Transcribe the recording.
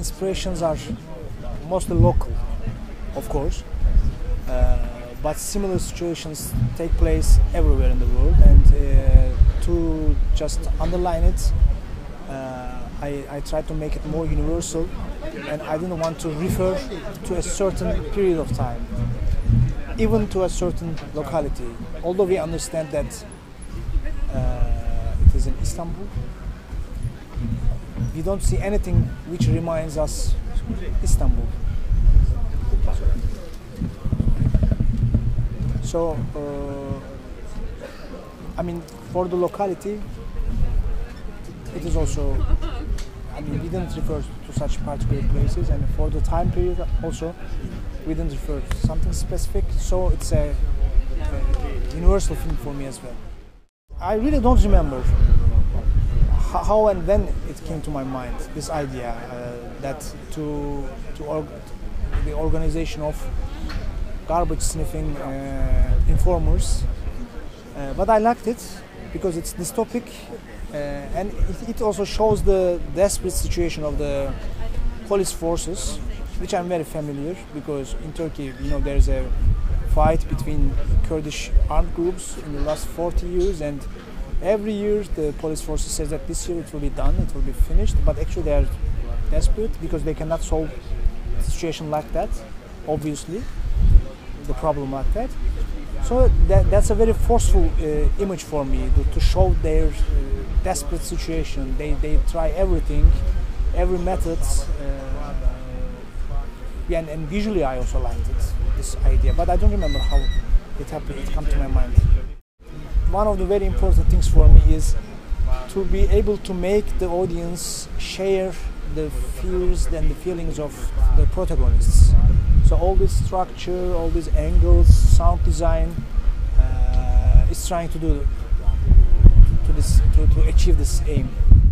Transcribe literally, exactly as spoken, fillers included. inspirations are mostly local, of course, uh, but similar situations take place everywhere in the world. And uh, to just underline it, uh, I, I tried to make it more universal, and I didn't want to refer to a certain period of time, even to a certain locality. Although we understand that uh, it is in Istanbul, we don't see anything which reminds us of Istanbul. So, uh, I mean, for the locality, it is also, I mean, we didn't refer to such particular places, and for the time period also, we didn't refer to something specific, so it's a, a universal film for me as well. I really don't remember how and when it came to my mind, this idea uh, that to, to org the organization of garbage sniffing uh, informers, uh, but I liked it because it's dystopic, uh, and it, it also shows the desperate situation of the police forces, which I'm very familiar because in Turkey, you know, there's a fight between Kurdish armed groups in the last forty years, and every year the police forces says that this year it will be done, it will be finished, but actually they are desperate because they cannot solve a situation like that, obviously. The problem like that, so that, that's a very forceful uh, image for me to, to show their uh, desperate situation. They they try everything, every method, uh, and, and visually I also liked it, this idea. But I don't remember how it happened. It came to my mind. One of the very important things for me is to be able to make the audience share the fears and the feelings of the protagonists. So all this structure, all these angles, sound design uh, is trying to do to this to, to achieve this aim.